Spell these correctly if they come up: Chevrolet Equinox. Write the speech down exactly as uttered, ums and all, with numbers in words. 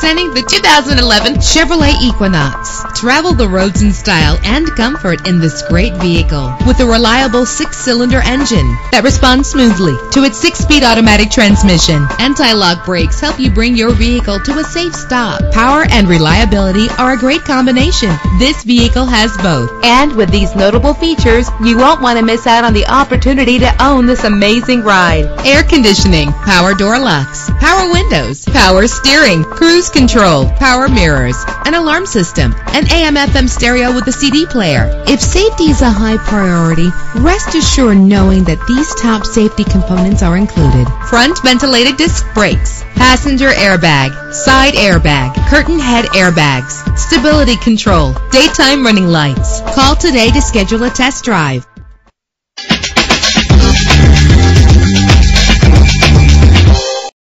Presenting the two thousand eleven Chevrolet Equinox. Travel the roads in style and comfort in this great vehicle with a reliable six-cylinder engine that responds smoothly to its six-speed automatic transmission. Anti-lock brakes help you bring your vehicle to a safe stop. Power and reliability are a great combination. This vehicle has both. And with these notable features, you won't want to miss out on the opportunity to own this amazing ride. Air conditioning, power door locks, power windows, power steering, cruise control, power mirrors, an alarm system, an A M F M stereo with a C D player. If safety is a high priority, rest assured knowing that these top safety components are included. Front ventilated disc brakes, passenger airbag, side airbag, curtain head airbags, stability control, daytime running lights. Call today to schedule a test drive.